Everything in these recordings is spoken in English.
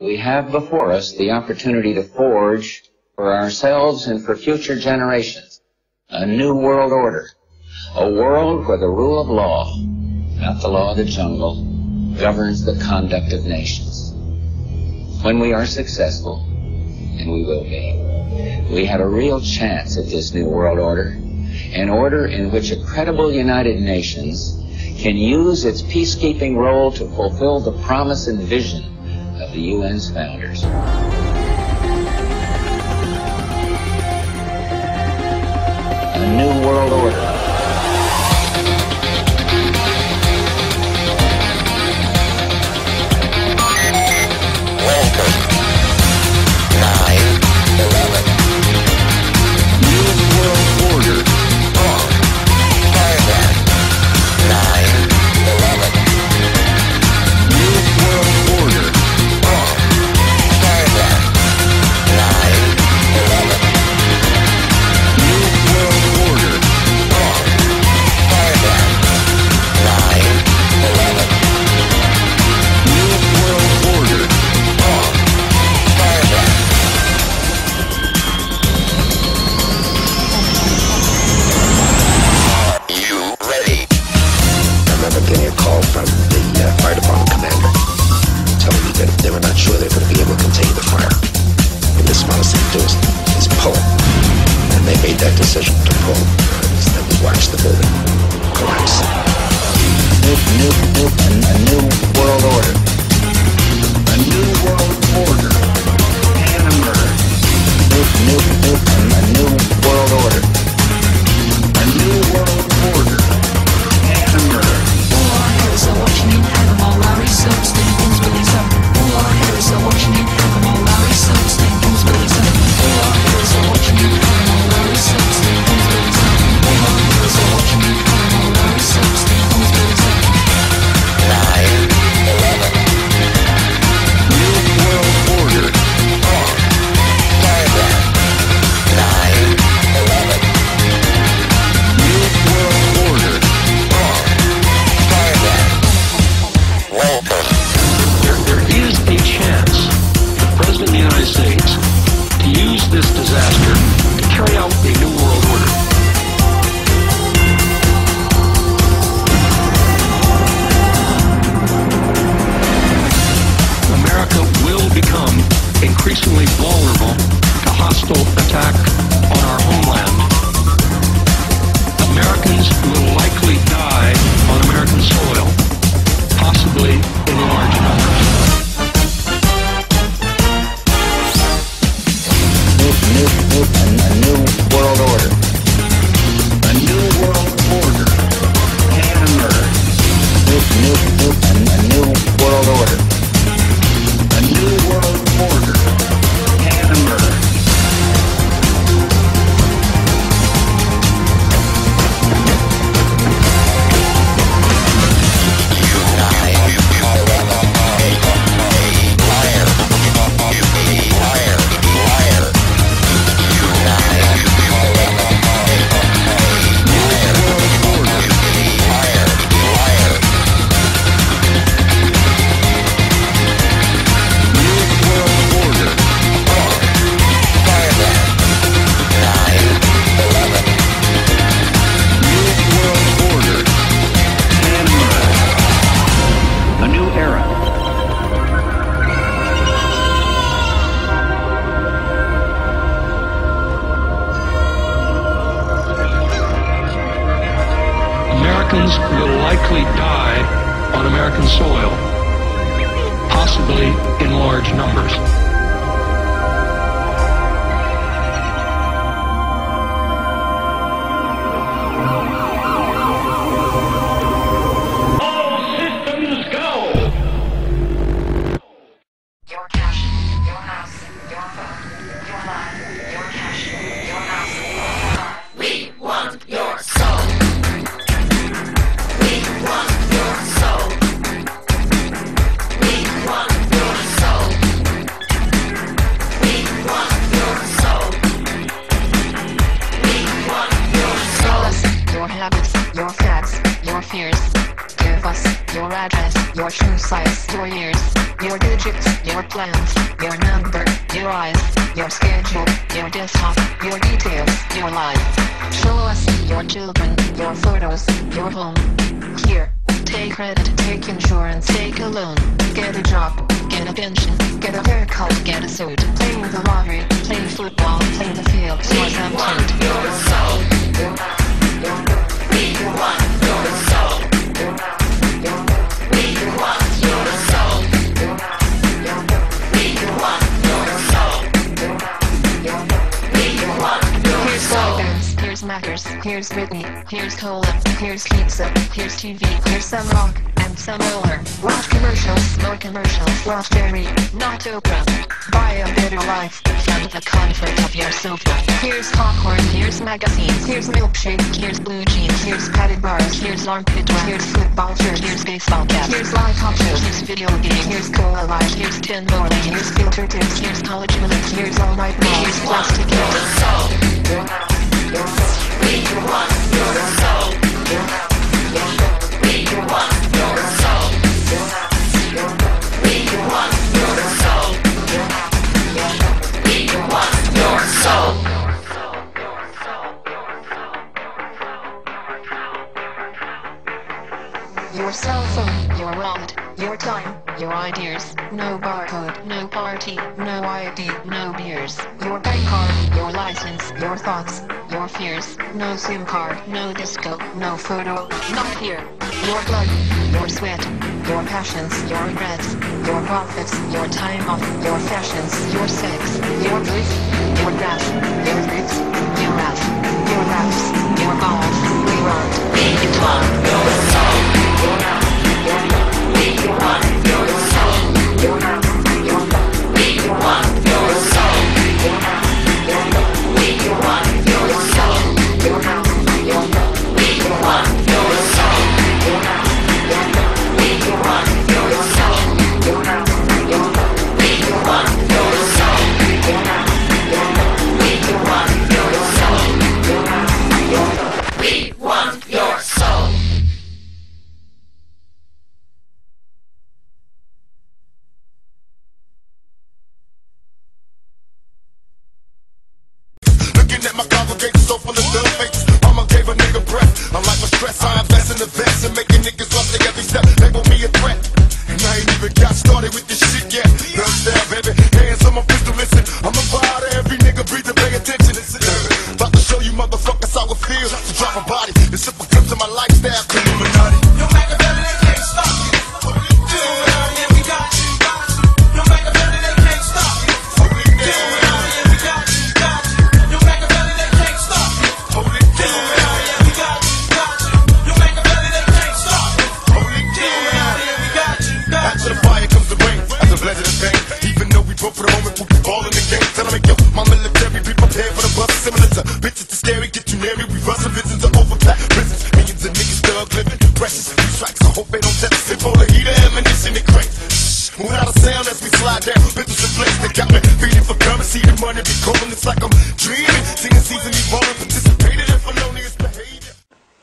We have before us the opportunity to forge for ourselves and for future generations a new world order, a world where the rule of law, not the law of the jungle, governs the conduct of nations. When we are successful, and we will be, we have a real chance at this new world order, an order in which a credible United Nations can use its peacekeeping role to fulfill the promise and vision of the UN's founders. A new world order. Your habits, your facts, your fears, your bus, your address, your shoe size, your years, your digits, your plans, your number, your eyes, your schedule, your desktop, your details, your life. Show us your children, your photos, your home. Here, take credit, take insurance, take a loan, get a job, get a pension, get a haircut, get a suit, play with the lottery, play football, play the field, or something. Here's Mackers, here's Whitney, here's cola, here's pizza, here's TV, here's some rock, and some roller. Watch commercials, more commercials, watch Jerry, not Oprah. Buy a better life, from the comfort of your sofa. Here's popcorn, here's magazines, here's milkshake, here's blue jeans, here's padded bars, here's armpit, here's football shirt, here's baseball cap, here's live hot shows, here's video games, here's cola life, here's tin bowling, here's filter tips, here's college minutes, here's all right now, here's plastic. Your cell phone, your wallet, your time, your ideas, no barcode, no party, no ID, no beers, your bank card, your license, your thoughts, your fears, no SIM card, no disco, no photo, not here, your blood, your sweat, your passions, your regrets, your profits, your time off, your fashions, your sex, your grief, your grass, your griefs, your wrath, your laughs, your balls, we run, we get on, your soul. My congregation so full of dumb fakes. I'ma gave a nigga breath. I like my stress, I invest in the vest and making niggas love to every step. Label me a threat, and I ain't even got started with this shit yet. Love style, baby, hands on my pistol, listen. I'ma buy out of every nigga breathing, pay attention. About to show you motherfuckers how it feels to drop a body. It's simple clips of my lifestyle, clean Illuminati. No matter better, they can't stop you. What we do out here, we got you. No matter better, they can't stop you. What we do.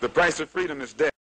The price of freedom is death.